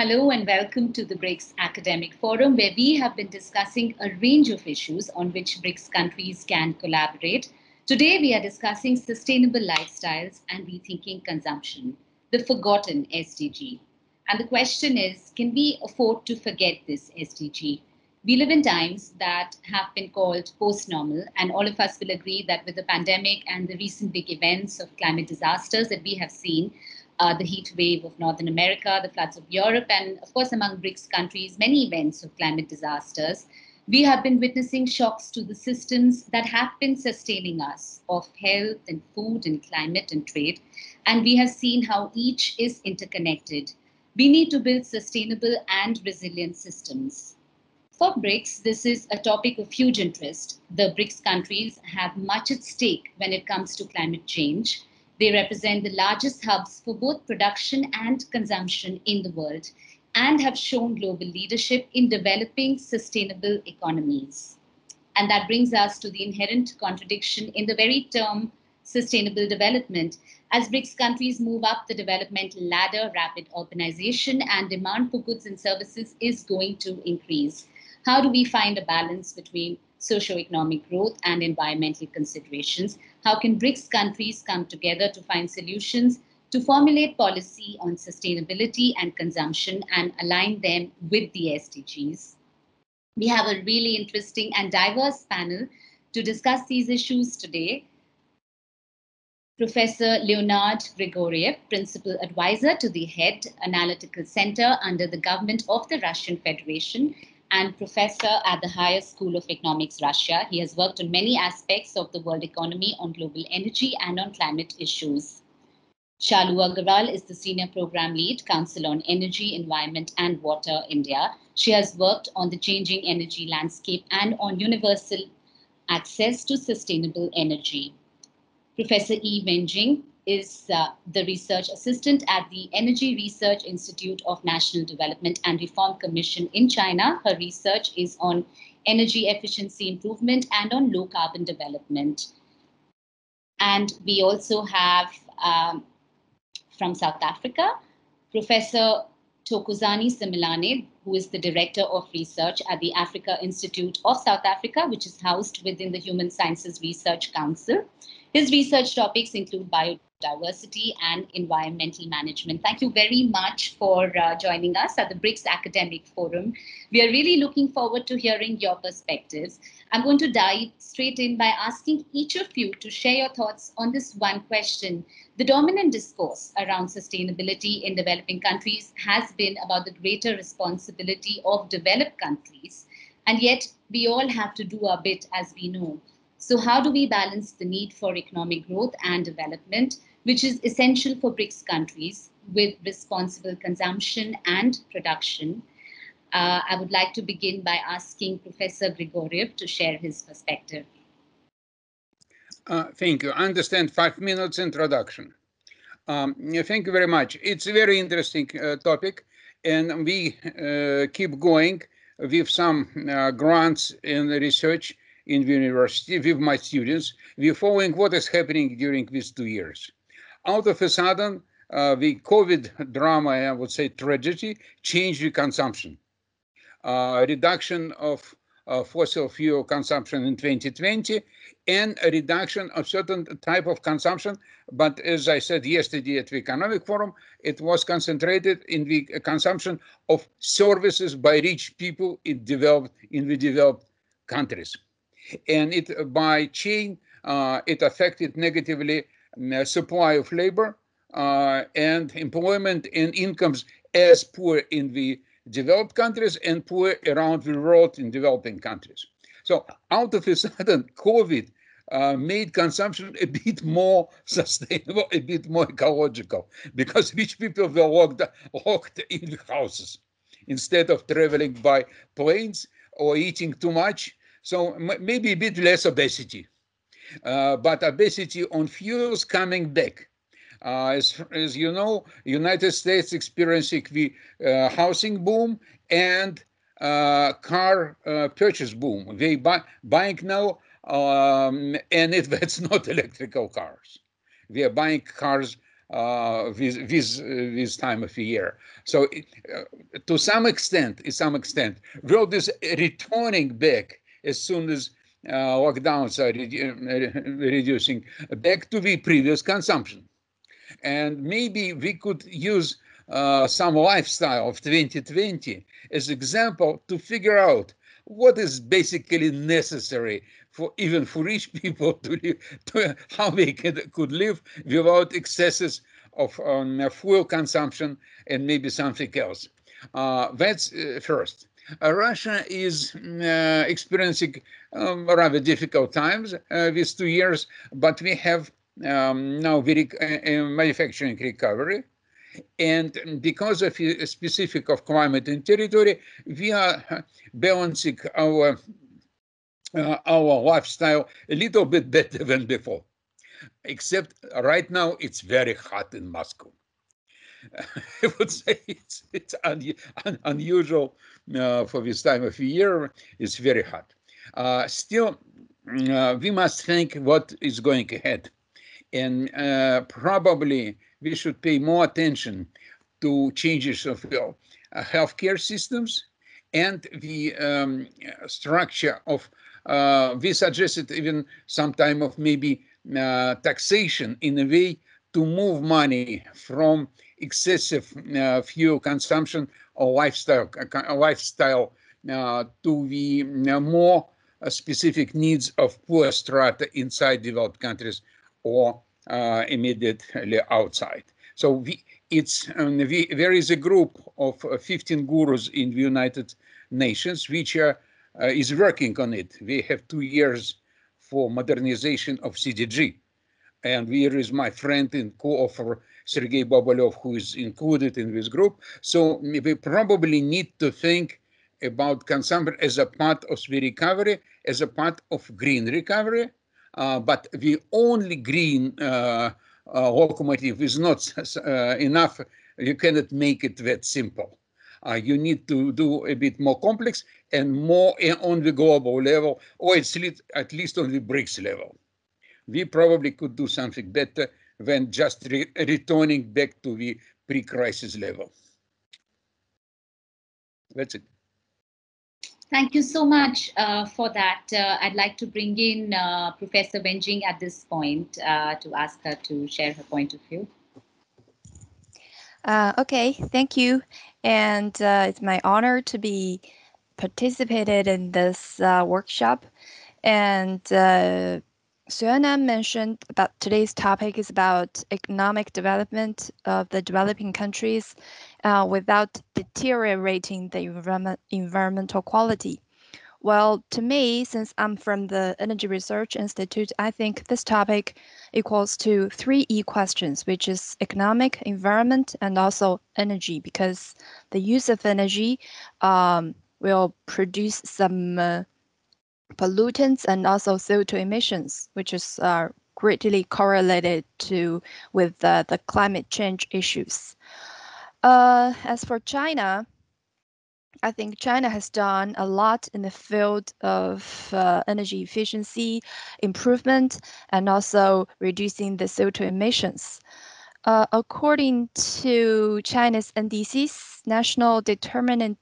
Hello and welcome to the BRICS Academic Forum, where we have been discussing a range of issues on which BRICS countries can collaborate. Today we are discussing sustainable lifestyles and rethinking consumption, the forgotten SDG. And the question is, can we afford to forget this SDG? We live in times that have been called post-normal, and all of us will agree that with the pandemic and the recent big events of climate disasters that we have seen, the heat wave of Northern America, the floods of Europe, and of course among BRICS countries, many events of climate disasters. We have been witnessing shocks to the systems that have been sustaining us of health and food and climate and trade. And we have seen how each is interconnected. We need to build sustainable and resilient systems. For BRICS, this is a topic of huge interest. The BRICS countries have much at stake when it comes to climate change. They represent the largest hubs for both production and consumption in the world and have shown global leadership in developing sustainable economies. And that brings us to the inherent contradiction in the very term sustainable development. As BRICS countries move up the developmental ladder, rapid urbanization and demand for goods and services is going to increase. How do we find a balance between socioeconomic growth and environmental considerations? How can BRICS countries come together to find solutions to formulate policy on sustainability and consumption and align them with the SDGs? We have a really interesting and diverse panel to discuss these issues today. Professor Leonid Grigoriev, Principal Advisor to the Head Analytical Center under the government of the Russian Federation, and professor at the Higher School of Economics, Russia. He has worked on many aspects of the world economy, on global energy and on climate issues. Shalu Agarwal is the Senior Program Lead, Council on Energy, Environment and Water, India. She has worked on the changing energy landscape and on universal access to sustainable energy. Professor Yi Wenjing is the research assistant at the Energy Research Institute of National Development and Reform Commission in China. Her research is on energy efficiency improvement and on low carbon development. And we also have from South Africa, Professor Thokozani Simelane, who is the Director of Research at the Africa Institute of South Africa, which is housed within the Human Sciences Research Council. His research topics include biodiversity and environmental management. Thank you very much for joining us at the BRICS Academic Forum. We are really looking forward to hearing your perspectives. I'm going to dive straight in by asking each of you to share your thoughts on this one question. The dominant discourse around sustainability in developing countries has been about the greater responsibility of developed countries, and yet we all have to do our bit, as we know. So how do we balance the need for economic growth and development, which is essential for BRICS countries, with responsible consumption and production? I would like to begin by asking Professor Grigoriev to share his perspective. Thank you. I understand 5 minutes introduction. Thank you very much. It's a very interesting topic, and we keep going with some grants and research in the university with my students. We're following what is happening during these 2 years. Out of a sudden, the COVID drama, I would say tragedy, changed the consumption. Reduction of fossil fuel consumption in 2020 and a reduction of certain type of consumption. But as I said yesterday at the Economic Forum, it was concentrated in the consumption of services by rich people in the developed countries. And it, by chain, it affected negatively supply of labor and employment and incomes as poor in the developed countries and poor around the world in developing countries. So out of a sudden, COVID made consumption a bit more sustainable, a bit more ecological, because rich people were locked in the houses instead of traveling by planes or eating too much. So maybe a bit less obesity, but obesity on fuels coming back. As you know, United States experiencing the housing boom and car purchase boom. They buying now, and that's not electrical cars. They are buying cars this time of the year. So it, to some extent, world is returning back as soon as lockdowns are reducing back to the previous consumption. And maybe we could use some lifestyle of 2020 as example to figure out what is basically necessary for even for rich people to live, how they could live without excesses of fuel consumption and maybe something else. That's first. Russia is experiencing rather difficult times these 2 years, but we have now very manufacturing recovery. And because of the specific of climate and territory, we are balancing our lifestyle a little bit better than before. Except right now, it's very hot in Moscow. I would say it's unusual for this time of year. It's very hot. Still, we must think what is going ahead. And probably we should pay more attention to changes of healthcare systems and the structure of, we suggested even some time of maybe taxation in a way to move money from excessive fuel consumption or lifestyle to the more specific needs of poor strata inside developed countries or immediately outside. So there is a group of 15 gurus in the United Nations which is working on it. We have 2 years for modernization of SDG. And here is my friend and co-author Sergey Bobolov, who is included in this group. So we probably need to think about consumption as a part of the recovery, as a part of green recovery. But the only green locomotive is not enough. You cannot make it that simple. You need to do a bit more complex and more on the global level, or at least on the BRICS level. We probably could do something better than just returning back to the pre-crisis level. That's it. Thank you so much for that. I'd like to bring in Professor Wenjing at this point to ask her to share her point of view. Okay, thank you. And it's my honor to be participated in this workshop. And Sunaina mentioned about today's topic is about economic development of the developing countries without deteriorating the environmental quality. Well, to me, since I'm from the Energy Research Institute, I think this topic equals to 3E questions, which is economic, environment, and also energy, because the use of energy will produce some pollutants and also CO2 emissions, which is greatly correlated with the climate change issues. As for China, I think China has done a lot in the field of energy efficiency improvement and also reducing the CO2 emissions. According to China's NDC's National Determined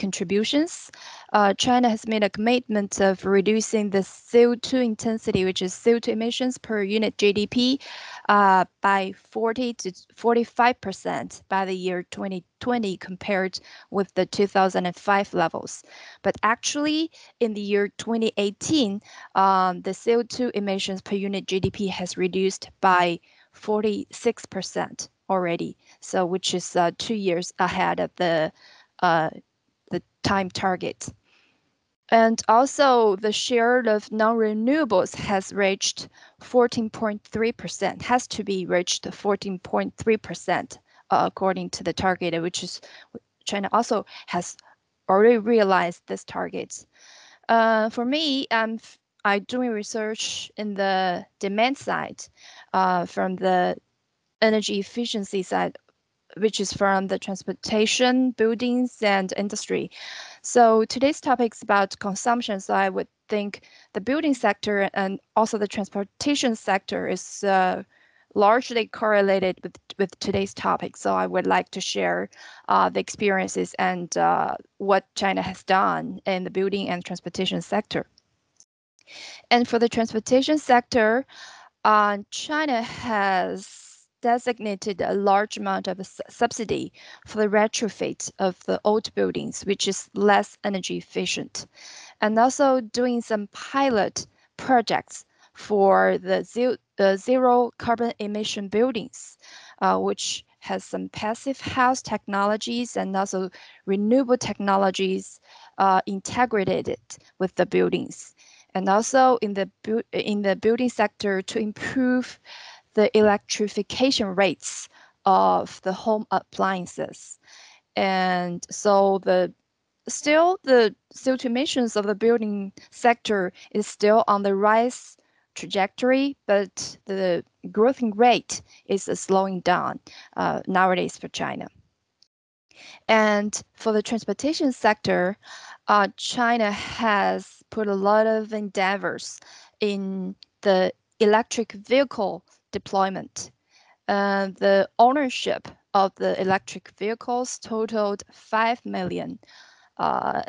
Contributions, China has made a commitment of reducing the CO2 intensity, which is CO2 emissions per unit GDP, by 40 to 45% by the year 2020 compared with the 2005 levels. But actually, in the year 2018, the CO2 emissions per unit GDP has reduced by 46% already, so which is 2 years ahead of the time target. And also the share of non-renewables has reached 14.3%, has to be reached 14.3% according to the target, which is China also has already realized this target. For me, I'm doing research in the demand side from the energy efficiency side, which is from the transportation, buildings, and industry. So today's topic is about consumption, so I would think the building sector and also the transportation sector is largely correlated with today's topic. So I would like to share the experiences and what China has done in the building and transportation sector. And for the transportation sector, China has designated a large amount of subsidy for the retrofit of the old buildings, which is less energy efficient, and also doing some pilot projects for the zero carbon emission buildings, which has some passive house technologies and also renewable technologies integrated with the buildings. And also in the building sector to improve the electrification rates of the home appliances. And so the CO2 emissions of the building sector is still on the rise trajectory, but the growth rate is slowing down nowadays for China. And for the transportation sector, China has put a lot of endeavors in the electric vehicle deployment. The ownership of the electric vehicles totaled 5 million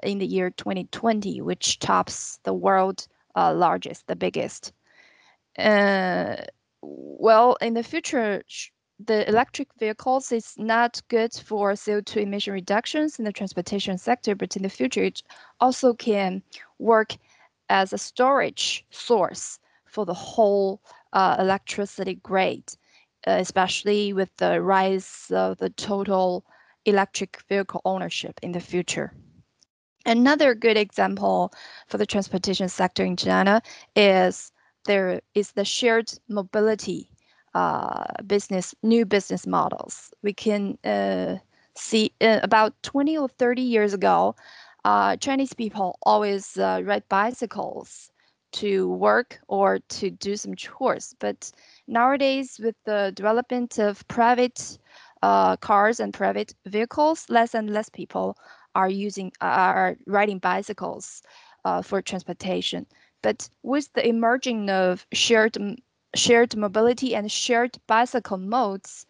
in the year 2020, which tops the world's largest, the biggest. Well, in the future, the electric vehicles is not good for CO2 emission reductions in the transportation sector, but in the future, it also can work as a storage source for the whole electricity grid, especially with the rise of the total electric vehicle ownership in the future. Another good example for the transportation sector in China is there is the shared mobility new business models. We can see about 20 or 30 years ago, Chinese people always ride bicycles to work or to do some chores. But nowadays, with the development of private cars and private vehicles, less and less people are riding bicycles for transportation. But with the emerging of shared mobility and shared bicycle modes,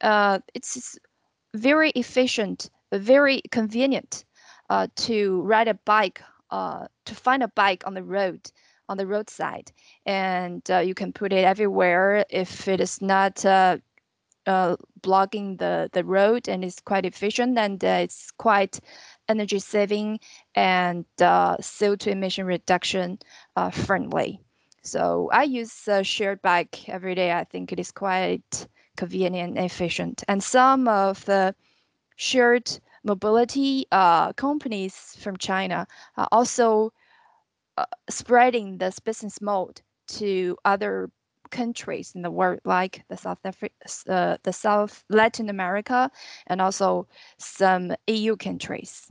it's very efficient, very convenient to ride a bike, to find a bike on the road, on the roadside. And you can put it everywhere if it is not blocking the road, and it's quite efficient, and it's quite energy saving and CO2 emission reduction friendly. So I use a shared bike every day. I think it is quite convenient and efficient. And some of the shared mobility companies from China are also spreading this business mode to other countries in the world, like the South Latin America, and also some EU countries.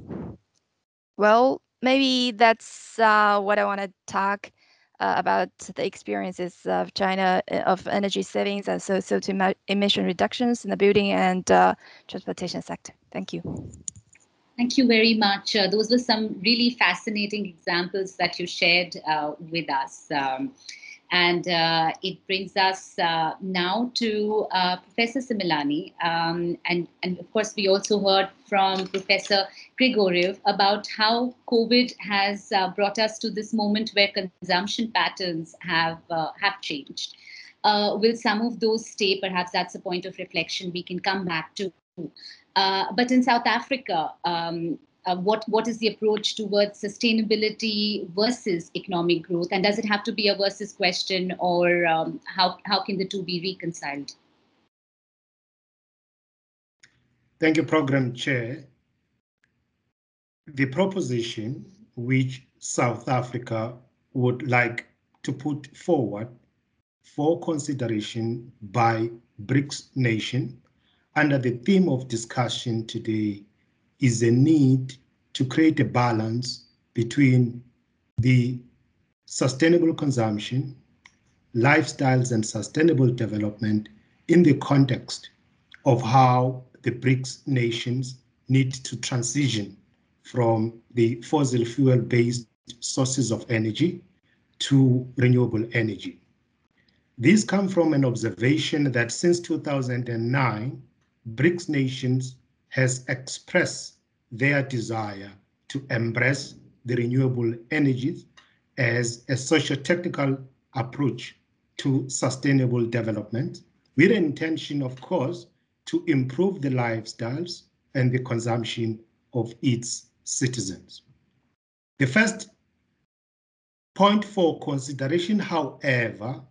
Well, maybe that's what I want to talk about the experiences of China of energy savings and CO2 emission reductions in the building and transportation sector. Thank you. Thank you very much. Those were some really fascinating examples that you shared with us. And it brings us now to Professor Simelane. And of course, we also heard from Professor Grigoriev about how COVID has brought us to this moment where consumption patterns have changed. Will some of those stay? Perhaps that's a point of reflection we can come back to. But in South Africa, what is the approach towards sustainability versus economic growth? And does it have to be a versus question, or how can the two be reconciled? Thank you, Program Chair. The proposition which South Africa would like to put forward for consideration by BRICS nation under the theme of discussion today is a need to create a balance between the sustainable consumption, lifestyles, and sustainable development in the context of how the BRICS nations need to transition from the fossil fuel-based sources of energy to renewable energy. These come from an observation that since 2009, BRICS nations has expressed their desire to embrace the renewable energies as a socio-technical approach to sustainable development, with the intention, of course, to improve the lifestyles and the consumption of its citizens. The first point for consideration, however,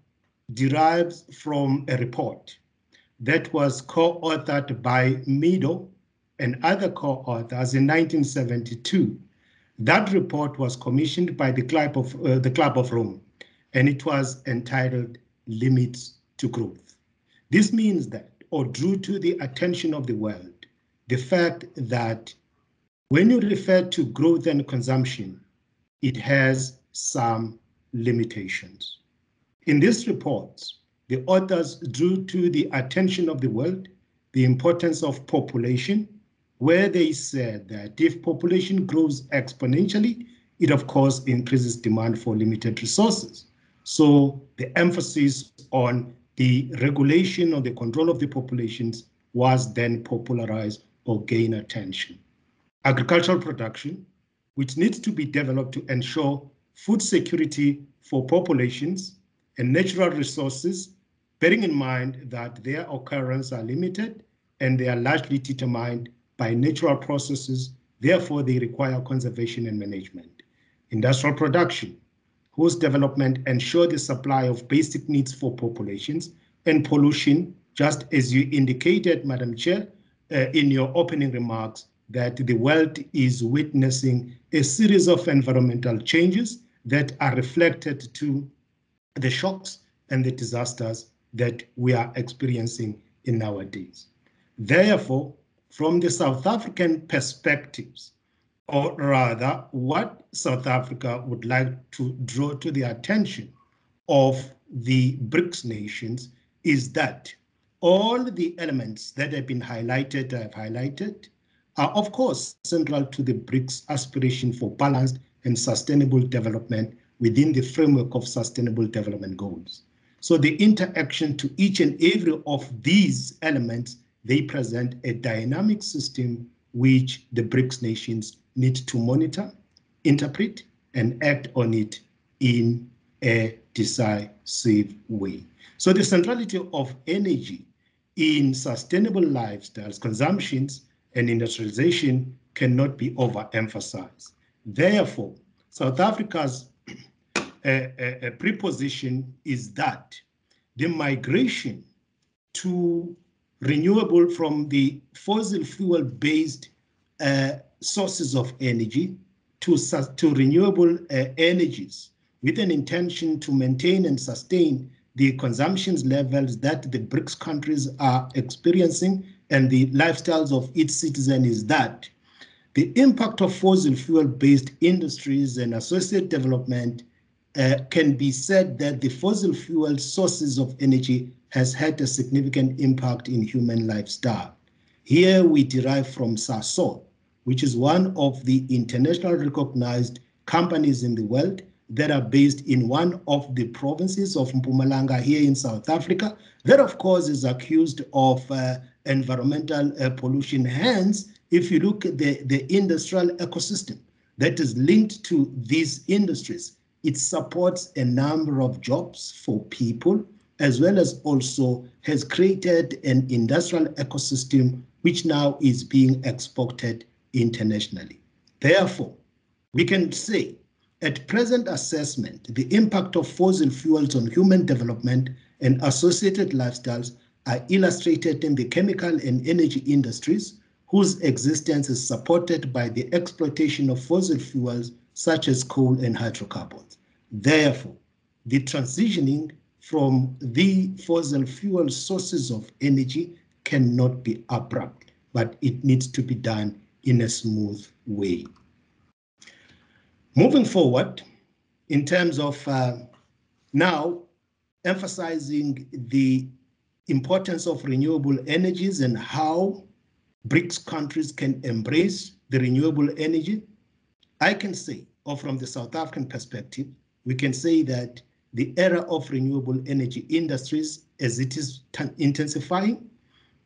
derives from a report that was co-authored by Meadows and other co-authors in 1972. That report was commissioned by the Club of Rome, and it was entitled Limits to Growth. This means that, or drew to the attention of the world, the fact that when you refer to growth and consumption, it has some limitations. In this report, the authors drew to the attention of the world the importance of population, where they said that if population grows exponentially, it of course increases demand for limited resources. So the emphasis on the regulation or the control of the populations was then popularized or gained attention. Agricultural production, which needs to be developed to ensure food security for populations and natural resources, bearing in mind that their occurrence are limited and they are largely determined by natural processes, therefore they require conservation and management. Industrial production, whose development ensures the supply of basic needs for populations, and pollution, just as you indicated, Madam Chair, in your opening remarks, that the world is witnessing a series of environmental changes that are reflected to the shocks and the disasters that we are experiencing in our days. Therefore, from the South African perspectives, or rather what South Africa would like to draw to the attention of the BRICS nations is that all the elements that have been highlighted, are of course central to the BRICS aspiration for balanced and sustainable development within the framework of sustainable development goals. So the interaction to each and every of these elements, they present a dynamic system which the BRICS nations need to monitor, interpret, and act on it in a decisive way. So the centrality of energy in sustainable lifestyles, consumptions, and industrialization cannot be overemphasized. Therefore, South Africa's preposition is that the migration to renewable from the fossil fuel-based sources of energy to renewable energies, with an intention to maintain and sustain the consumption levels that the BRICS countries are experiencing and the lifestyles of its citizens, is that the impact of fossil fuel-based industries and associated development can be said that the fossil fuel sources of energy has had a significant impact in human lifestyle. Here we derive from Sasol, which is one of the internationally recognized companies in the world that are based in one of the provinces of Mpumalanga here in South Africa, that of course is accused of environmental pollution. Hence, if you look at the industrial ecosystem that is linked to these industries, it supports a number of jobs for people, as well as also has created an industrial ecosystem which now is being exported internationally. Therefore, we can say at present assessment, the impact of fossil fuels on human development and associated lifestyles are illustrated in the chemical and energy industries, whose existence is supported by the exploitation of fossil fuels such as coal and hydrocarbons. Therefore, the transitioning from the fossil fuel sources of energy cannot be abrupt, but it needs to be done in a smooth way. Moving forward, in terms of now emphasizing the importance of renewable energies and how BRICS countries can embrace the renewable energy, I can say or from the South African perspective, we can say that the era of renewable energy industries, as it is intensifying,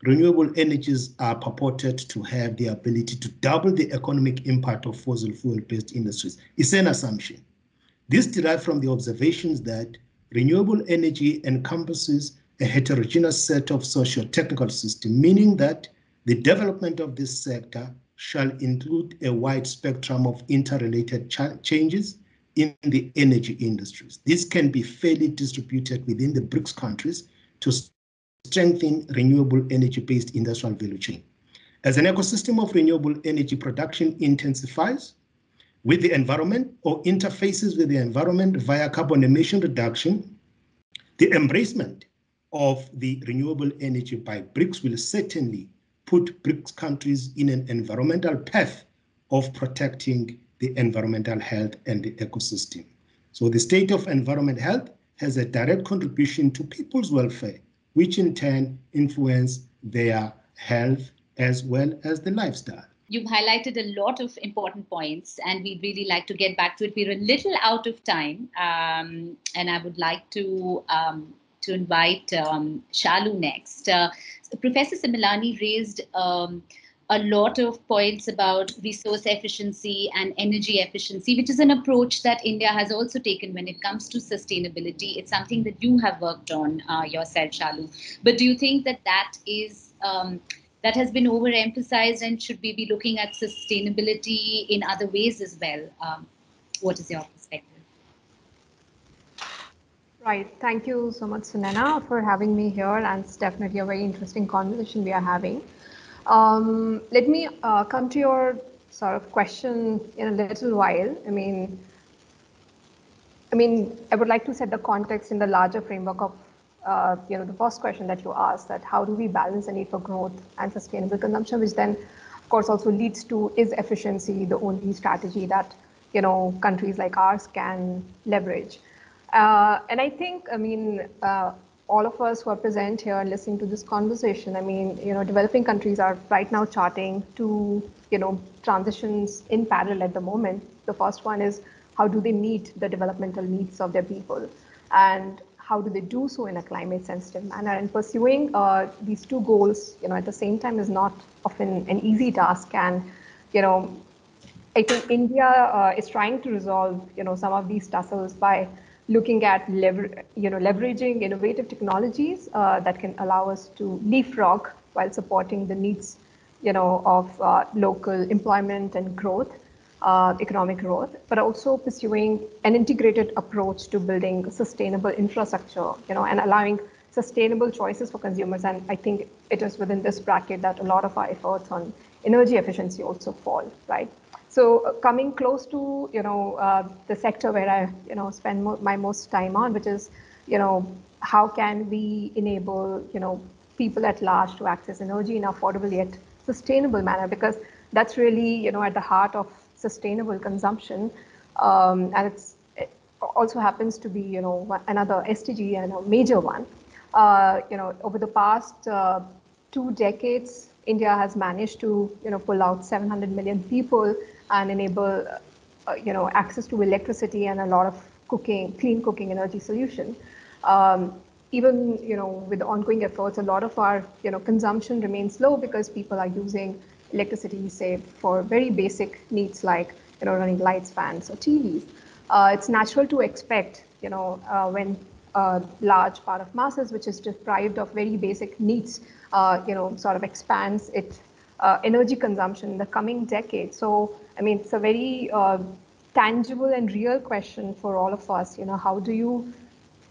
renewable energies are purported to have the ability to double the economic impact of fossil fuel-based industries. It's an assumption. This derives from the observations that renewable energy encompasses a heterogeneous set of socio-technical systems, meaning that the development of this sector shall include a wide spectrum of interrelated changes in the energy industries. This can be fairly distributed within the BRICS countries to strengthen renewable energy-based industrial value chain. As an ecosystem of renewable energy production intensifies with the environment or interfaces with the environment via carbon emission reduction, the embracement of the renewable energy by BRICS will certainly put BRICS countries in an environmental path of protecting the environmental health and the ecosystem. So the state of environment health has a direct contribution to people's welfare, which in turn influence their health as well as the lifestyle. You've highlighted a lot of important points, and we'd really like to get back to it. We're a little out of time, and I would like to invite Shalu next. Professor Simelane raised a lot of points about resource efficiency and energy efficiency, which is an approach that India has also taken when it comes to sustainability. It's something that you have worked on yourself, Shalu. But do you think that that has been overemphasized, and should we be looking at sustainability in other ways as well? What is your perspective? Right. Thank you so much, Sunaina, for having me here. And it's definitely a very interesting conversation we are having. Let me come to your sort of question in a little while. I mean, I would like to set the context in the larger framework of, the first question that you asked, that how do we balance the need for growth and sustainable consumption, which then, of course, also leads to, is efficiency the only strategy that, countries like ours can leverage? And I think, all of us who are present here and listening to this conversation, developing countries are right now charting two, transitions in parallel at the moment. The first one is how do they meet the developmental needs of their people, and how do they do so in a climate sensitive manner? And pursuing these two goals, at the same time is not often an easy task. And, I think India is trying to resolve, some of these tussles by looking at leveraging innovative technologies that can allow us to leapfrog while supporting the needs, of local employment and growth, economic growth, but also pursuing an integrated approach to building sustainable infrastructure, and allowing sustainable choices for consumers. And I think it is within this bracket that a lot of our efforts on energy efficiency also fall, right? So coming close to, the sector where I, spend my most time on, which is, how can we enable, people at large to access energy in an affordable yet sustainable manner? Because that's really, at the heart of sustainable consumption. And it also happens to be, another SDG and a major one. Over the past 2 decades, India has managed to, pull out 700 million people and enable, access to electricity and a lot of clean cooking energy solution. Even, with ongoing efforts, a lot of our, consumption remains low because people are using electricity, say, for very basic needs like, running lights, fans, or TVs. It's natural to expect, when a large part of masses, which is deprived of very basic needs, sort of expands its energy consumption in the coming decade. So, it's a very tangible and real question for all of us. How do you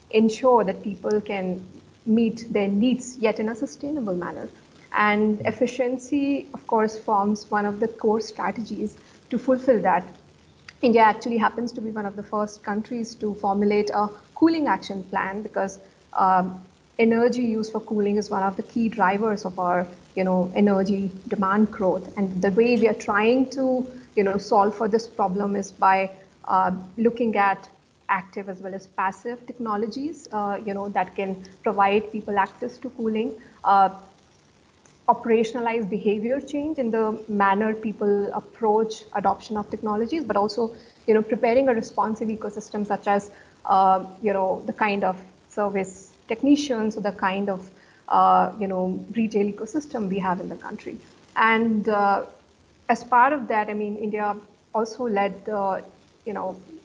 ensure that people can meet their needs yet in a sustainable manner? And efficiency, of course, forms one of the core strategies to fulfill that. India actually happens to be one of the first countries to formulate a cooling action plan, because energy used for cooling is one of the key drivers of our, energy demand growth. And the way we are trying to, solve for this problem is by looking at active as well as passive technologies, that can provide people access to cooling, operationalize behavior change in the manner people approach adoption of technologies, but also preparing a responsive ecosystem, such as the kind of service technicians or the kind of retail ecosystem we have in the country. And as part of that, I mean, India also led the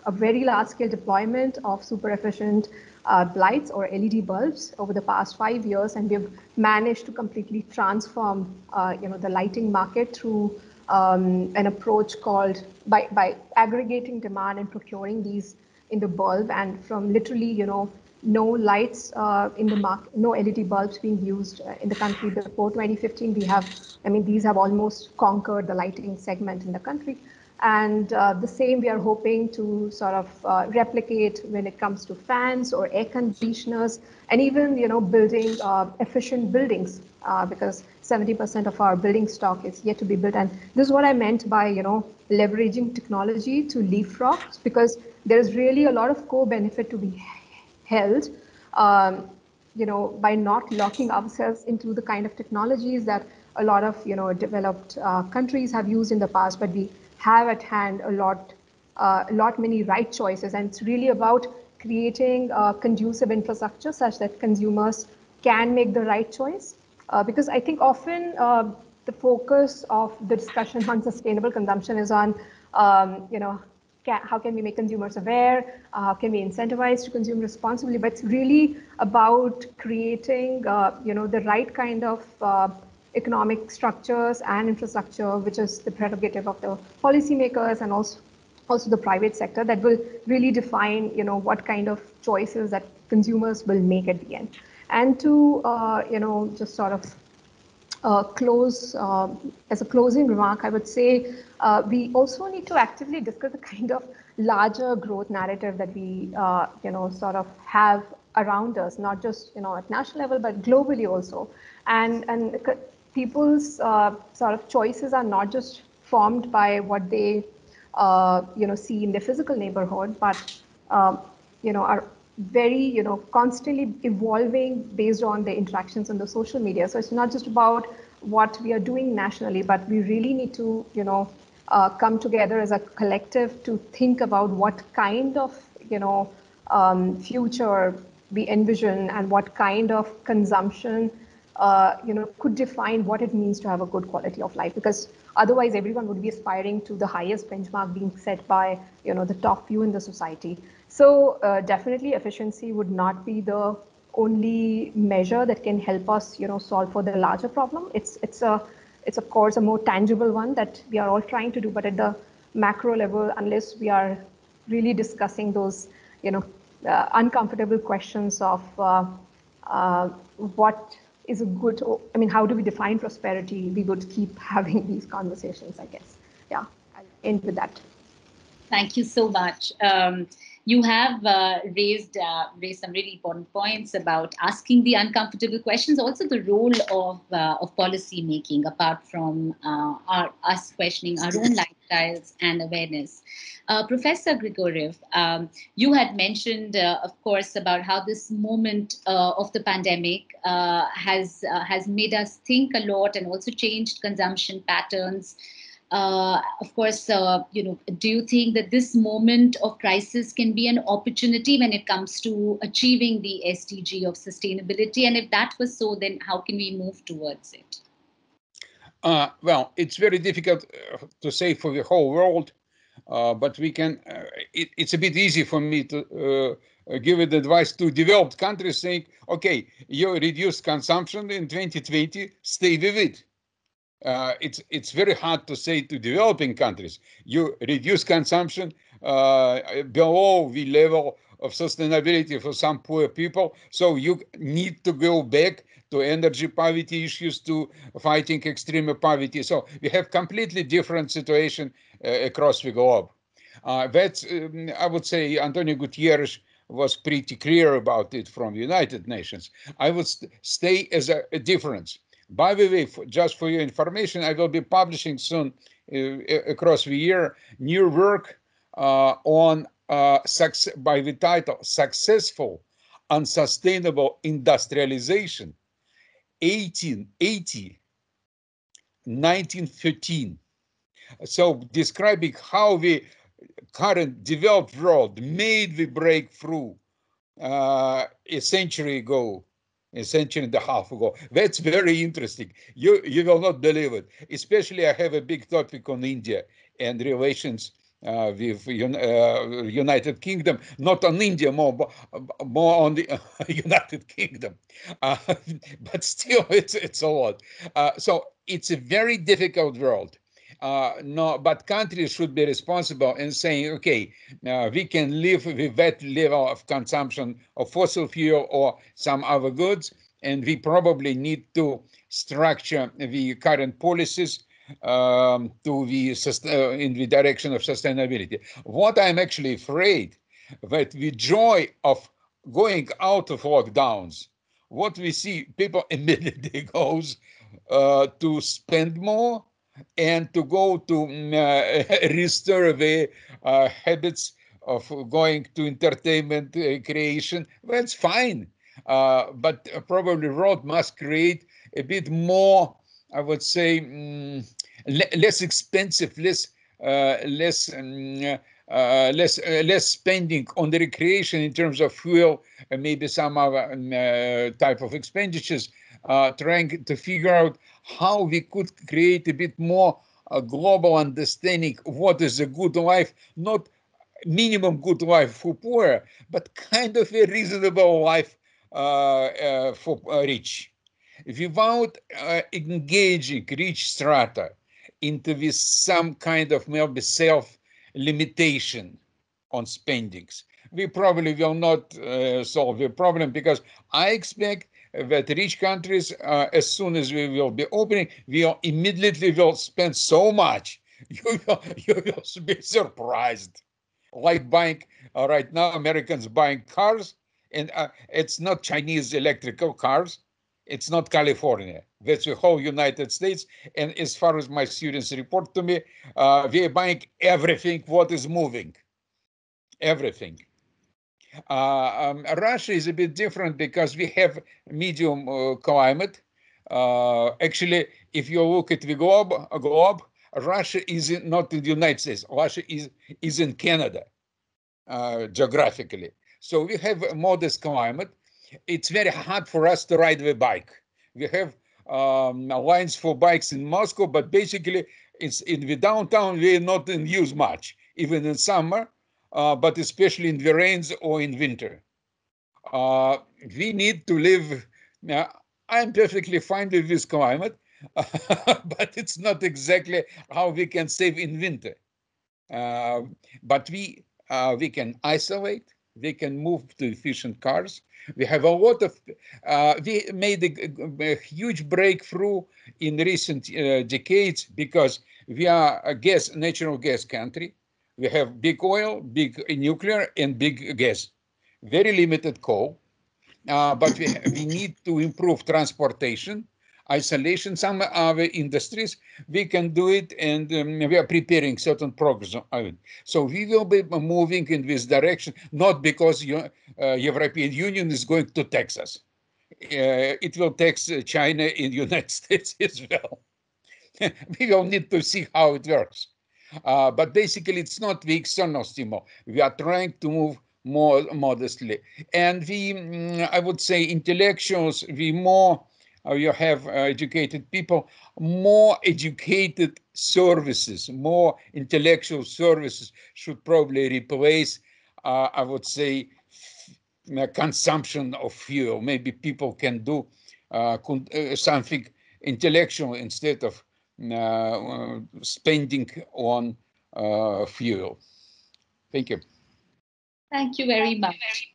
a very large-scale deployment of super-efficient lights or LED bulbs over the past 5 years, and we've managed to completely transform the lighting market through an approach called by aggregating demand and procuring these in the bulb, and from literally no lights in the market, no LED bulbs being used in the country before 2015, we have, I mean, these have almost conquered the lighting segment in the country. And the same we are hoping to sort of replicate when it comes to fans or air conditioners, and even building efficient buildings, because 70% of our building stock is yet to be built. And this is what I meant by leveraging technology to leapfrog, because there is really a lot of co-benefit to be held by not locking ourselves into the kind of technologies that a lot of developed countries have used in the past, but we have at hand many right choices. And it's really about creating conducive infrastructure such that consumers can make the right choice. Because I think often the focus of the discussion on sustainable consumption is on, how can we make consumers aware? How can we incentivize to consume responsibly? But it's really about creating, the right kind of economic structures and infrastructure, which is the prerogative of the policymakers and also the private sector, that will really define, what kind of choices that consumers will make at the end. And to, just sort of close, as a closing remark, I would say we also need to actively discuss the kind of larger growth narrative that we, sort of have around us, not just, at national level, but globally also. And people's sort of choices are not just formed by what they, see in their physical neighborhood, but, are very, constantly evolving based on their interactions on the social media. So it's not just about what we are doing nationally, but we really need to, come together as a collective to think about what kind of, future we envision and what kind of consumption could define what it means to have a good quality of life, because otherwise everyone would be aspiring to the highest benchmark being set by the top few in the society. So definitely efficiency would not be the only measure that can help us solve for the larger problem. It's of course a more tangible one that we are all trying to do, but at the macro level, unless we are really discussing those uncomfortable questions of what is a good, how do we define prosperity? We would keep having these conversations, I guess. Yeah, I'll end with that. Thank you so much. You have raised some really important points about asking the uncomfortable questions, also the role of policy making, apart from us questioning our own lifestyles and awareness. Professor Grigoriev, you had mentioned, of course, about how this moment of the pandemic has made us think a lot and also changed consumption patterns. Of course, do you think that this moment of crisis can be an opportunity when it comes to achieving the SDG of sustainability? And if that was so, then how can we move towards it? Well, it's very difficult to say for the whole world, but we can, it's a bit easy for me to give it advice to developed countries saying, okay, you reduced consumption in 2020, stay with it. It's very hard to say to developing countries, you reduce consumption below the level of sustainability for some poor people, so you need to go back to energy poverty issues, to fighting extreme poverty. So we have completely different situation across the globe. I would say Antonio Guterres was pretty clear about it from the United Nations. I would stay as a difference. By the way, just for your information, I will be publishing soon across the year new work on by the title Successful Unsustainable Industrialization 1880-1913. So describing how the current developed world made the breakthrough a century and a half ago. That's very interesting. You will not believe it. Especially I have a big topic on India and relations with United Kingdom, not on India, more on the United Kingdom. But still, it's a lot. So it's a very difficult world. No, but countries should be responsible in saying, okay, we can live with that level of consumption of fossil fuel or some other goods, and we probably need to structure the current policies in the direction of sustainability. What I'm actually afraid that the joy of going out of lockdowns, what we see, people immediately goes to spend more, and to go to restore the habits of going to entertainment creation. That's fine, but probably road must create a bit more, I would say, less expensive, less spending on the recreation in terms of fuel and maybe some other type of expenditures, trying to figure out how we could create a bit more global understanding of what is a good life, not minimum good life for poor, but kind of a reasonable life for rich. Without engaging rich strata into this some kind of maybe self-limitation on spendings, we probably will not solve the problem, because I expect that rich countries, as soon as we will be opening, we will immediately spend so much. You will be surprised. Like buying, right now, Americans buying cars, and it's not Chinese electrical cars, it's not California. That's the whole United States. And as far as my students report to me, we are buying everything what is moving, everything. Russia is a bit different because we have medium climate. Actually, if you look at the globe, Russia is not in the United States. Russia is in Canada geographically. So we have a modest climate. It's very hard for us to ride the bike. We have lines for bikes in Moscow, but basically it's in the downtown we're not in use much, even in summer. But especially in the rains or in winter. We need to live. Now, I'm perfectly fine with this climate, but it's not exactly how we can save in winter. But we can isolate, we can move to efficient cars. We have a lot of, we made a huge breakthrough in recent decades because we are a natural gas country. We have big oil, big nuclear, and big gas. Very limited coal, but we need to improve transportation, isolation, some other industries. We can do it, and we are preparing certain progress on it. So we will be moving in this direction, not because European Union is going to tax us. It will tax China and the United States as well. We will need to see how it works. But basically, it's not the external stimulus. We are trying to move more modestly. And the, I would say, intellectuals, the more you have educated people, more educated services, more intellectual services should probably replace, I would say, consumption of fuel. Maybe people can do something intellectual instead of spending on fuel. Thank you. Thank you very much.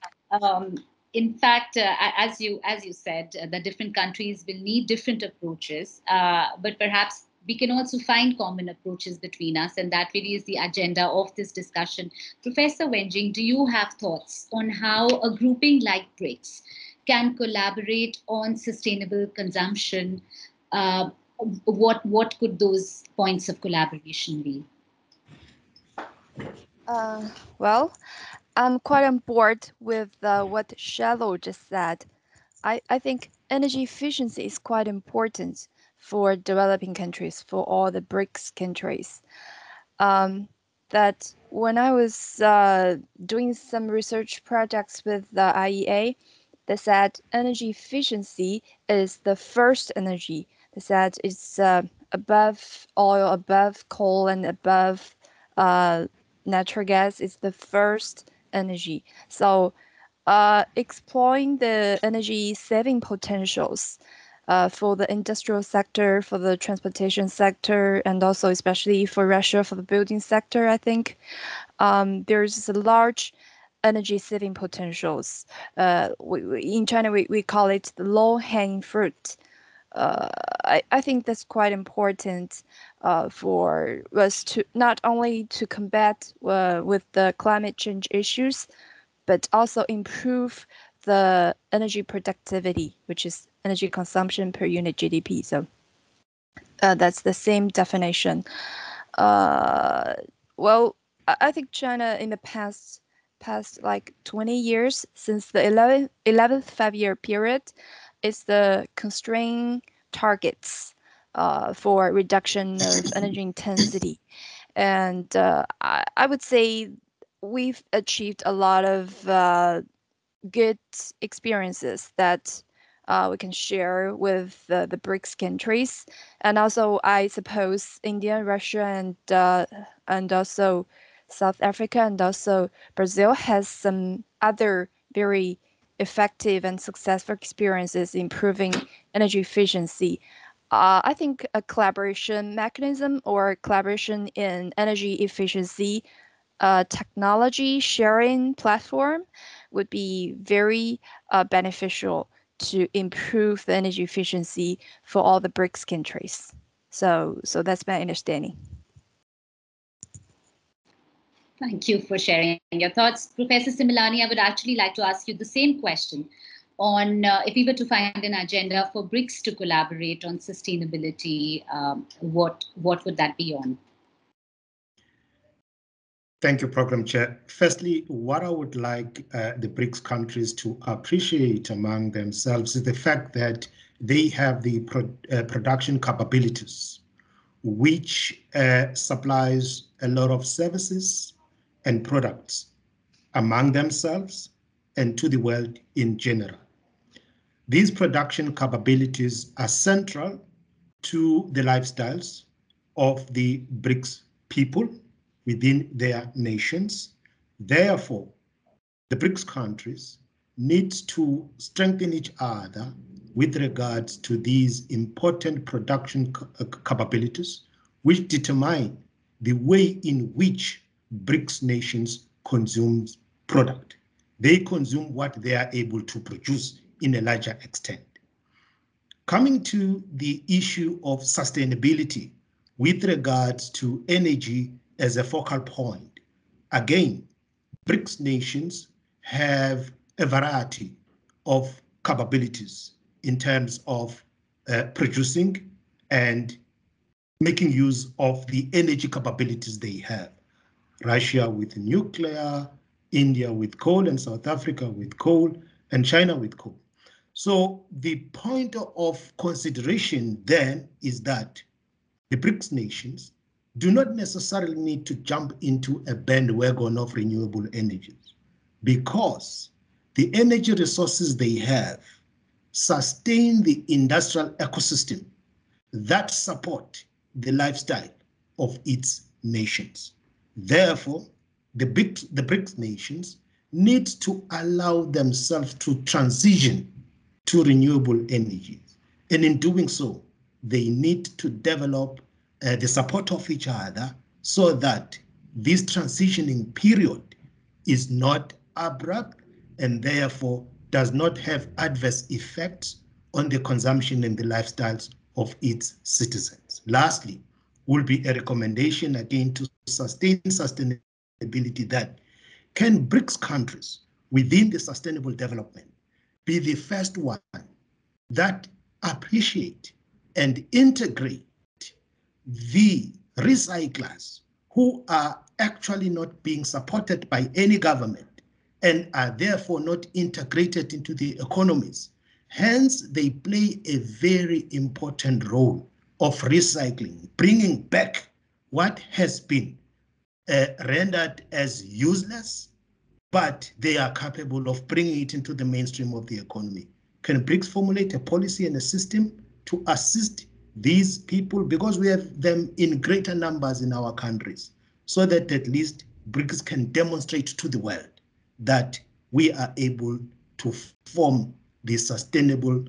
In fact, as you said, the different countries will need different approaches, but perhaps we can also find common approaches between us, and that really is the agenda of this discussion. Professor Wenjing, do you have thoughts on how a grouping like BRICS can collaborate on sustainable consumption? What could those points of collaboration be? Well, I'm quite on board with what Shalu just said. I think energy efficiency is quite important for developing countries, for all the BRICS countries. that when I was doing some research projects with the IEA, they said energy efficiency is the first energy. They said it's above oil, above coal, and above natural gas. It's the first energy. So exploring the energy saving potentials for the industrial sector, for the transportation sector, and also especially for Russia, for the building sector, I think there's a large energy saving potentials. In China, we call it the low-hanging fruit. I think that's quite important for us to not only to combat with the climate change issues, but also improve the energy productivity, which is energy consumption per unit GDP. So that's the same definition. Well, I think China in the past like 20 years, since the 11th five-year period, is the constrained targets for reduction of energy intensity. And I would say we've achieved a lot of good experiences that we can share with the BRICS countries, and also I suppose India, Russia, and also South Africa, and also Brazil has some other very effective and successful experiences improving energy efficiency. I think a collaboration mechanism or collaboration in energy efficiency technology sharing platform would be very beneficial to improve the energy efficiency for all the BRICS countries. So that's my understanding. Thank you for sharing your thoughts. Professor Simelane, I would actually like to ask you the same question on if we were to find an agenda for BRICS to collaborate on sustainability, what would that be on? Thank you, Program Chair. Firstly, what I would like the BRICS countries to appreciate among themselves is the fact that they have the production capabilities, which supplies a lot of services and products among themselves and to the world in general. These production capabilities are central to the lifestyles of the BRICS people within their nations. Therefore, the BRICS countries need to strengthen each other with regards to these important production capabilities, which determine the way in which BRICS nations consume product. They consume what they are able to produce in a larger extent. Coming to the issue of sustainability with regards to energy as a focal point, again, BRICS nations have a variety of capabilities in terms of producing and making use of the energy capabilities they have. Russia with nuclear, India with coal, and South Africa with coal, and China with coal. So the point of consideration then is that the BRICS nations do not necessarily need to jump into a bandwagon of renewable energies, because the energy resources they have sustain the industrial ecosystem that support the lifestyle of its nations. Therefore, the BRICS nations need to allow themselves to transition to renewable energies. And in doing so, they need to develop the support of each other so that this transitioning period is not abrupt and therefore does not have adverse effects on the consumption and the lifestyles of its citizens. Lastly, will be a recommendation again to sustain sustainability that can BRICS countries within the sustainable development be the first one that appreciate and integrate the recyclers who are actually not being supported by any government and are therefore not integrated into the economies. Hence, they play a very important role of recycling, bringing back what has been rendered as useless, but they are capable of bringing it into the mainstream of the economy. Can BRICS formulate a policy and a system to assist these people, because we have them in greater numbers in our countries, so that at least BRICS can demonstrate to the world that we are able to form the sustainable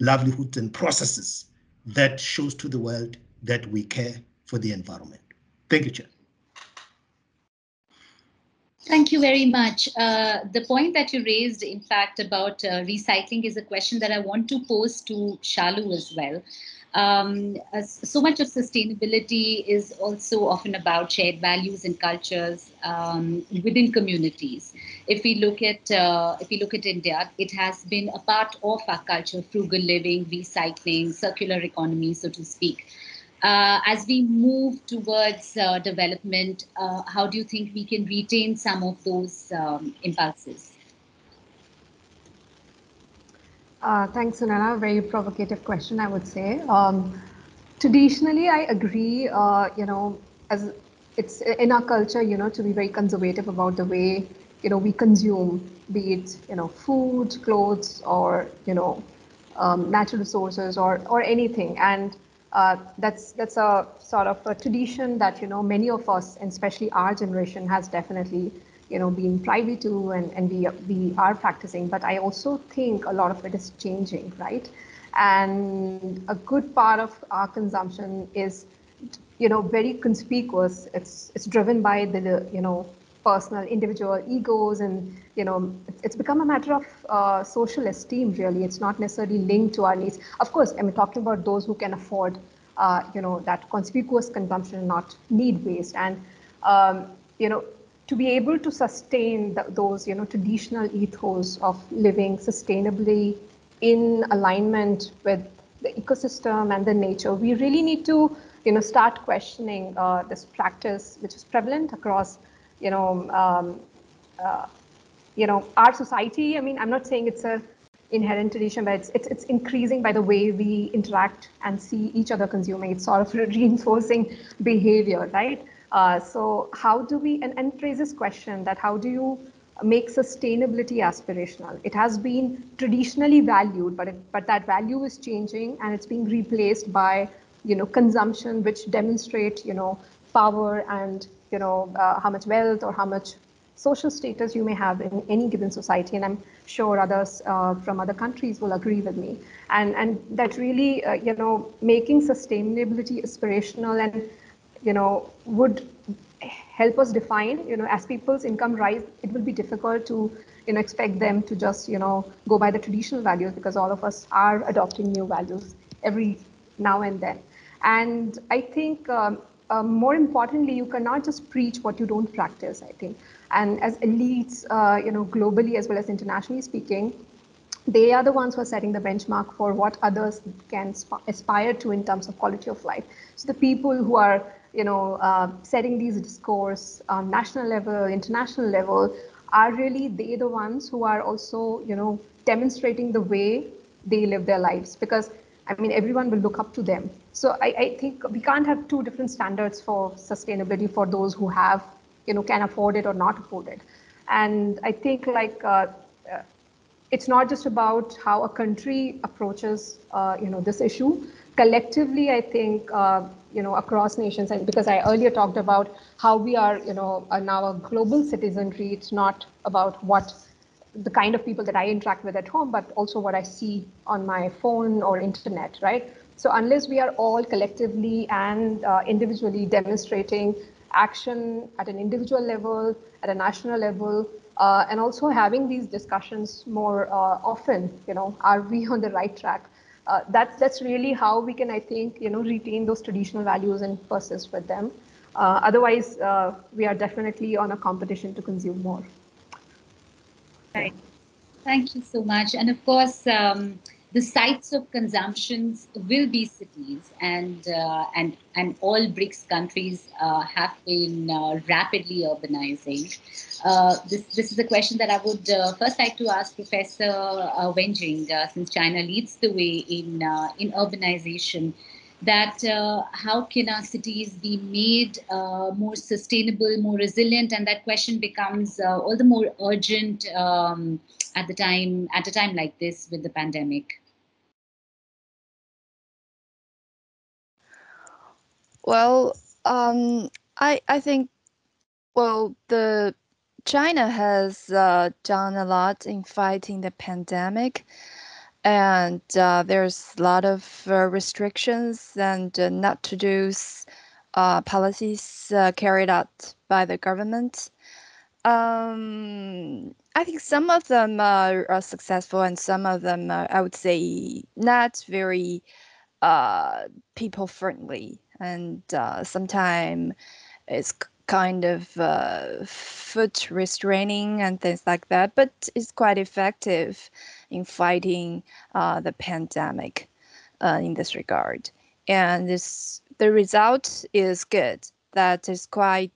livelihoods and processes that shows to the world that we care for the environment. Thank you, Chair. Thank you very much. The point that you raised, in fact, about recycling is a question that I want to pose to Shalu as well. So much of sustainability is also often about shared values and cultures within communities. If we look at India, it has been a part of our culture: frugal living, recycling, circular economy, so to speak. As we move towards development, how do you think we can retain some of those impulses? Thanks, Sunaina. Very provocative question, I would say. Traditionally, I agree, as it's in our culture, to be very conservative about the way, we consume, be it, food, clothes, or, natural resources, or anything. And that's a sort of a tradition that, many of us, and especially our generation, has definitely being privy to, and we are practicing, but I also think a lot of it is changing, right? And a good part of our consumption is, very conspicuous. It's driven by the, personal individual egos, and, it's become a matter of social esteem, really. It's not necessarily linked to our needs. Of course, I mean, talking about those who can afford, that conspicuous consumption, not need-based. And, to be able to sustain those, traditional ethos of living sustainably in alignment with the ecosystem and the nature, we really need to, start questioning this practice, which is prevalent across, our society. I mean, I'm not saying it's an inherent tradition, but it's increasing by the way we interact and see each other consuming. It's sort of reinforcing behavior, right? So how do we, and raise this question that how do you make sustainability aspirational? It has been traditionally valued, but that value is changing, and it's being replaced by, consumption, which demonstrate, power and, how much wealth or how much social status you may have in any given society. And I'm sure others from other countries will agree with me. And that really, making sustainability aspirational and would help us define, as people's income rise, it will be difficult to, expect them to just, go by the traditional values, because all of us are adopting new values every now and then. And I think more importantly, you cannot just preach what you don't practice, I think. And as elites, globally as well as internationally speaking, they are the ones who are setting the benchmark for what others can aspire to in terms of quality of life. So the people who are, setting these discourse on national level, international level, are really the ones who are also, demonstrating the way they live their lives, because, I mean, everyone will look up to them. So I think we can't have two different standards for sustainability for those who have, can afford it or not afford it. And I think, like, it's not just about how a country approaches, this issue. Collectively, I think, across nations, and because I earlier talked about how we are, are now a global citizenry. It's not about what the kind of people that I interact with at home, but also what I see on my phone or internet, right? So unless we are all collectively and individually demonstrating action at an individual level, at a national level, and also having these discussions more often, are we on the right track? That's really how we can, I think, retain those traditional values and persist with them. Otherwise, we are definitely on a competition to consume more. Right. Thank you so much. And of course, the sites of consumptions will be cities, and all BRICS countries have been rapidly urbanizing. This is a question that I would first like to ask Professor Wenjing, since China leads the way in urbanization. that how can our cities be made more sustainable, more resilient, and that question becomes all the more urgent at a time like this with the pandemic. Well, I think, well, China has done a lot in fighting the pandemic, and there's a lot of restrictions and not-to-dos policies carried out by the government. I think some of them are successful, and some of them are, I would say, not very people-friendly, and sometimes it's kind of foot restraining and things like that, but it's quite effective in fighting the pandemic in this regard. And the result is good, that is quite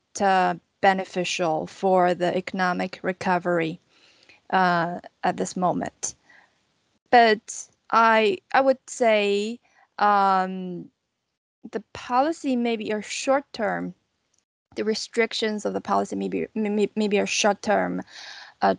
beneficial for the economic recovery at this moment. But I would say the policy maybe are short-term. The restrictions of the policy maybe are short-term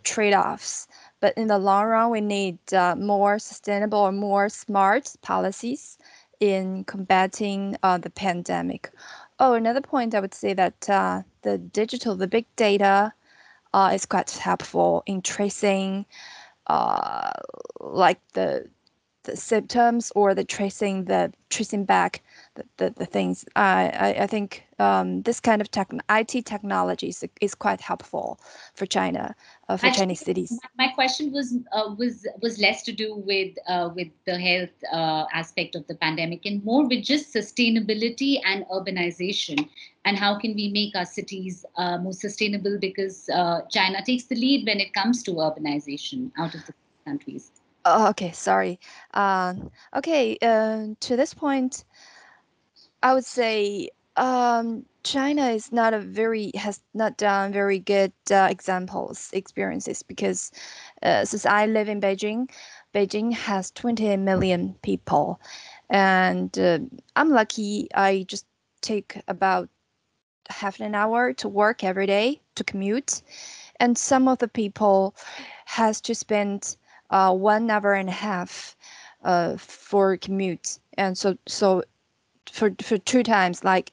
trade-offs, but in the long run, we need more sustainable or more smart policies in combating the pandemic. Oh, another point I would say that the big data is quite helpful in tracing like the symptoms, or the tracing back the things. I think this kind of IT technology is quite helpful for China, for Chinese cities. My question was less to do with the health aspect of the pandemic, and more with just sustainability and urbanization, and how can we make our cities more sustainable, because China takes the lead when it comes to urbanization out of the countries. Oh, okay, sorry. To this point, I would say China has not done very good experiences, because since I live in Beijing, Beijing has 20 million people, and I'm lucky. I just take about half an hour to work every day, to commute, and some of the people has to spend 1 hour and a half for commute, and so for two times, like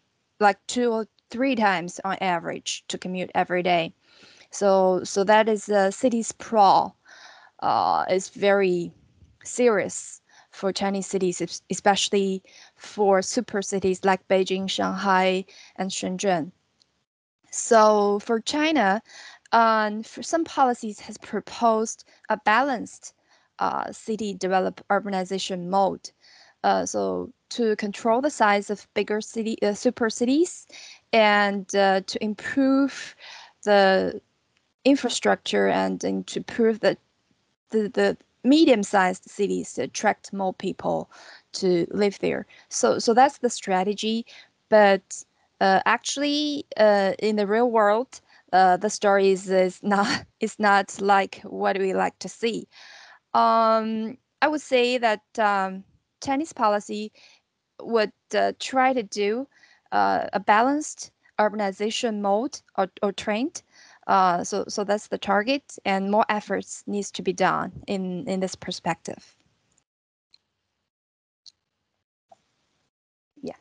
2 or 3 times on average to commute every day. So that is a city sprawl. Is very serious for Chinese cities, especially for super cities like Beijing, Shanghai, and Shenzhen. So for China, for some policies has proposed a balanced city develop urbanization mode. So to control the size of bigger super cities, and to improve the infrastructure, and to improve the medium-sized cities to attract more people to live there. So that's the strategy. But actually, in the real world, the story is not like what we like to see. I would say that Chinese policy would try to do a balanced urbanization mode or trend. So that's the target, and more efforts needs to be done in this perspective. Yeah.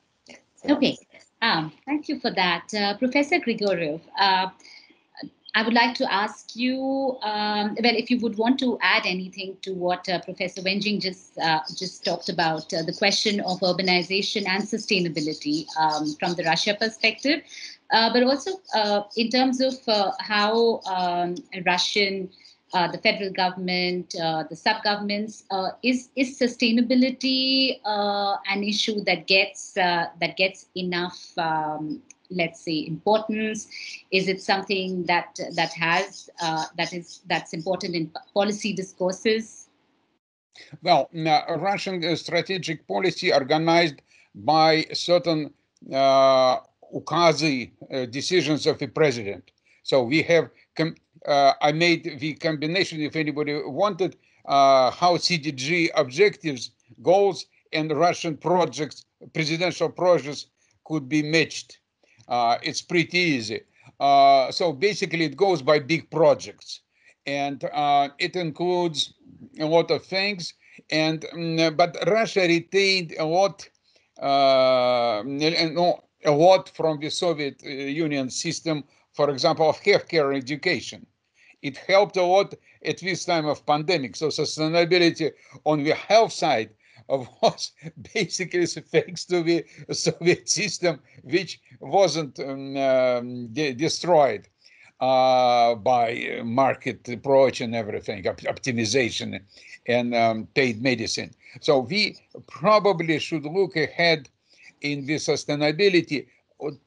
Okay. Thank you for that, Professor Grigoriev. I would like to ask you, if you would want to add anything to what Professor Wenjing just talked about, the question of urbanization and sustainability from the Russia perspective, but also in terms of how Russian, the federal government, the sub-governments, is sustainability an issue that gets enough, let's say, importance? Is it something that's important in policy discourses? Well, Russian strategic policy organized by certain ukazi decisions of the president. So we have, I made the combination, if anybody wanted, how CDG objectives, goals, and Russian projects, presidential projects, could be matched. It's pretty easy. So basically, it goes by big projects, and it includes a lot of things. And but Russia retained a lot from the Soviet Union system, for example, of healthcare and education. It helped a lot at this time of pandemic. So sustainability on the health side was basically thanks to the Soviet system, which wasn't destroyed by market approach and everything, optimization and paid medicine. So we probably should look ahead in the sustainability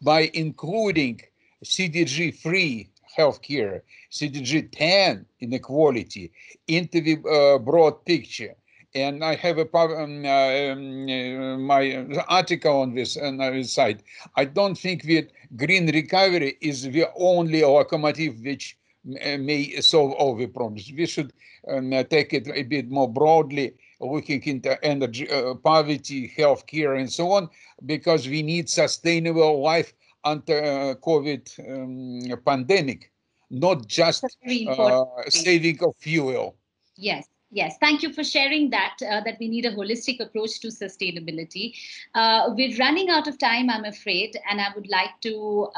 by including CDG-free healthcare, CDG-10 inequality into the broad picture. And I have my article on this side. I don't think that green recovery is the only locomotive which may solve all the problems. We should take it a bit more broadly, looking into energy, poverty, healthcare, and so on, because we need sustainable life under COVID pandemic, not just saving of fuel. Yes. Yes, thank you for sharing that, that we need a holistic approach to sustainability. We're running out of time, I'm afraid, and I would like to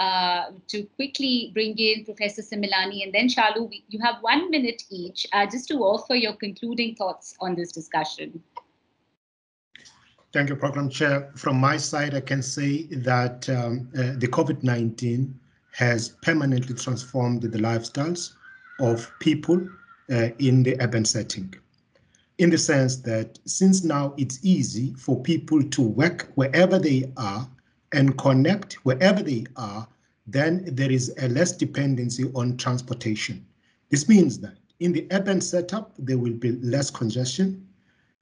quickly bring in Professor Simelane and then Shalu. You have 1 minute each just to offer your concluding thoughts on this discussion. Thank you, Program Chair. From my side, I can say that the COVID-19 has permanently transformed the lifestyles of people in the urban setting, in the sense that since now it's easy for people to work wherever they are and connect wherever they are, then there is a less dependency on transportation. This means that in the urban setup, there will be less congestion.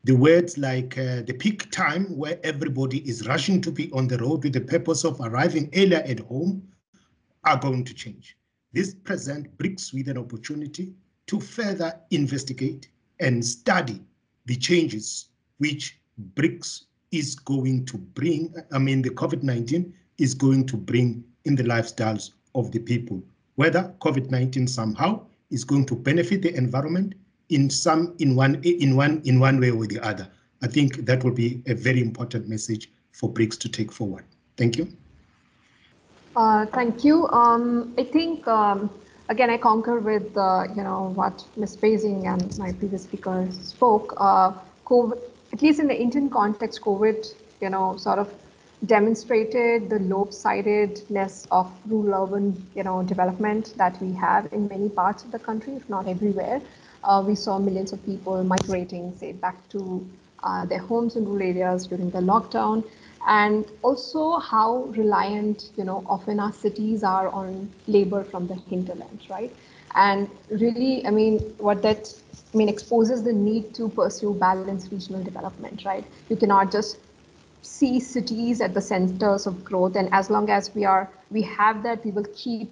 The words like the peak time, where everybody is rushing to be on the road with the purpose of arriving earlier at home, are going to change. This presents BRICS with an opportunity to further investigate and study the changes which BRICS is going to bring, the COVID-19 is going to bring in the lifestyles of the people. Whether COVID-19 somehow is going to benefit the environment in one way or the other. I think that will be a very important message for BRICS to take forward. Thank you. Thank you. I think again, I concur with what Ms. Beijing and my previous speaker spoke. COVID, at least in the Indian context, COVID, sort of demonstrated the lopsidedness of rural-urban, development that we have in many parts of the country, if not everywhere. We saw millions of people migrating, say, back to their homes in rural areas during the lockdown, and also how reliant, often our cities are on labor from the hinterlands, right? And really, exposes the need to pursue balanced regional development, right? You cannot just see cities at the centers of growth, and as long as we have that, we will keep,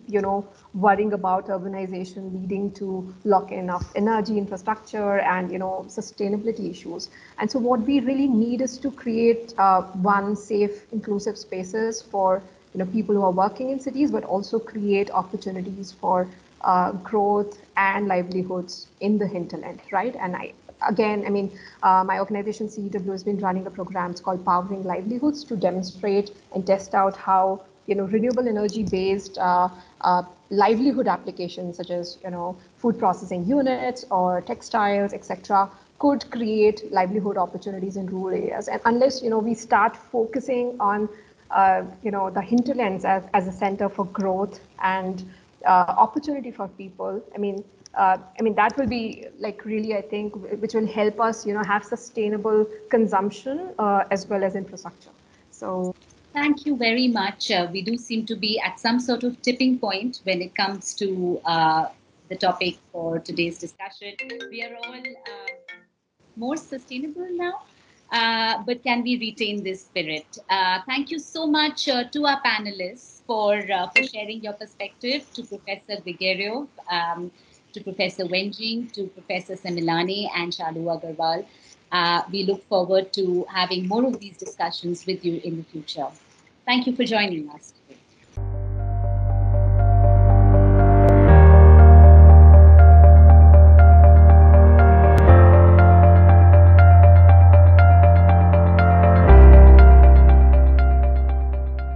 worrying about urbanization leading to lock-in of energy infrastructure and, sustainability issues. And so what we really need is to create one safe, inclusive spaces for, people who are working in cities, but also create opportunities for growth and livelihoods in the hinterland, right? And my organization CEW has been running a program, it's called Powering Livelihoods, to demonstrate and test out how renewable energy based livelihood applications such as food processing units or textiles, etc., could create livelihood opportunities in rural areas. And unless we start focusing on the hinterlands as a center for growth and opportunity for people, that will be really, I think, which will help us, have sustainable consumption as well as infrastructure. So thank you very much. We do seem to be at some sort of tipping point when it comes to the topic for today's discussion. We are all more sustainable now. But can we retain this spirit? Thank you so much to our panelists for sharing your perspective, to Professor Grigoriev, to Professor Wenjing, to Professor Simelane and Shalu Agarwal. We look forward to having more of these discussions with you in the future. Thank you for joining us today.